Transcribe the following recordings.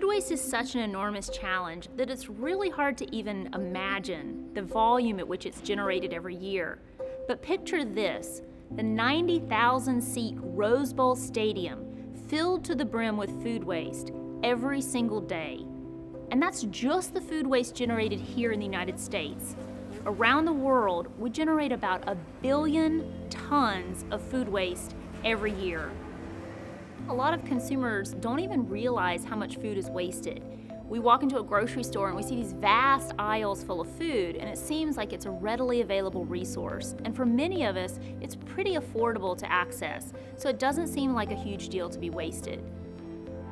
Food waste is such an enormous challenge that it's really hard to even imagine the volume at which it's generated every year. But picture this, the 90,000-seat Rose Bowl Stadium filled to the brim with food waste every single day. And that's just the food waste generated here in the United States. Around the world, we generate about 1 billion tons of food waste every year. A lot of consumers don't even realize how much food is wasted. We walk into a grocery store and we see these vast aisles full of food, and it seems like it's a readily available resource. And for many of us, it's pretty affordable to access, so it doesn't seem like a huge deal to be wasted.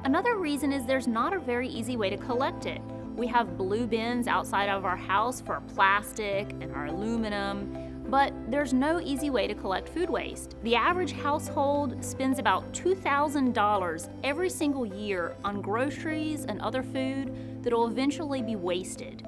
Another reason is there's not a very easy way to collect it. We have blue bins outside of our house for our plastic and our aluminum. But there's no easy way to collect food waste. The average household spends about $2,000 every single year on groceries and other food that'll eventually be wasted.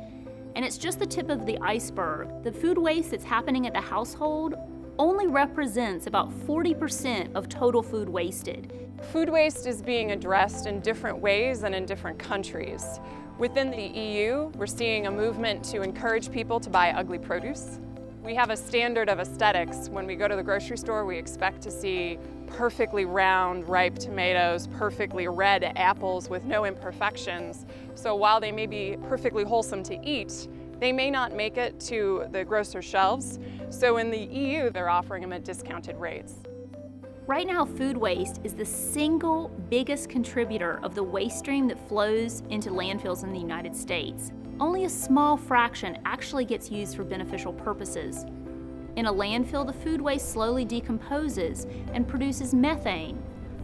And it's just the tip of the iceberg. The food waste that's happening at the household only represents about 40% of total food wasted. Food waste is being addressed in different ways and in different countries. Within the EU, we're seeing a movement to encourage people to buy ugly produce. We have a standard of aesthetics. When we go to the grocery store, we expect to see perfectly round, ripe tomatoes, perfectly red apples with no imperfections. So while they may be perfectly wholesome to eat, they may not make it to the grocer's shelves. So in the EU, they're offering them at discounted rates. Right now, food waste is the single biggest contributor of the waste stream that flows into landfills in the United States. Only a small fraction actually gets used for beneficial purposes. In a landfill, the food waste slowly decomposes and produces methane,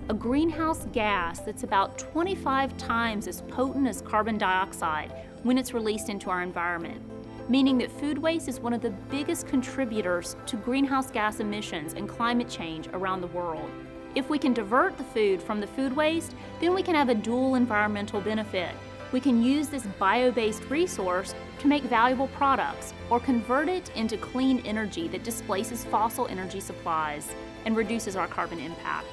a greenhouse gas that's about 25 times as potent as carbon dioxide when it's released into our environment, meaning that food waste is one of the biggest contributors to greenhouse gas emissions and climate change around the world. If we can divert the food from the food waste, then we can have a dual environmental benefit. We can use this bio-based resource to make valuable products or convert it into clean energy that displaces fossil energy supplies and reduces our carbon impact.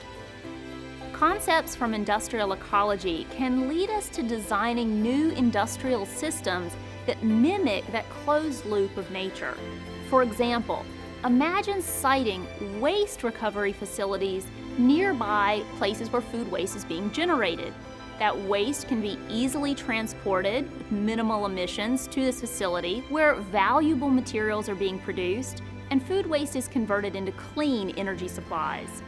Concepts from industrial ecology can lead us to designing new industrial systems that mimic that closed loop of nature. For example, imagine siting waste recovery facilities nearby places where food waste is being generated. That waste can be easily transported with minimal emissions to this facility where valuable materials are being produced and food waste is converted into clean energy supplies.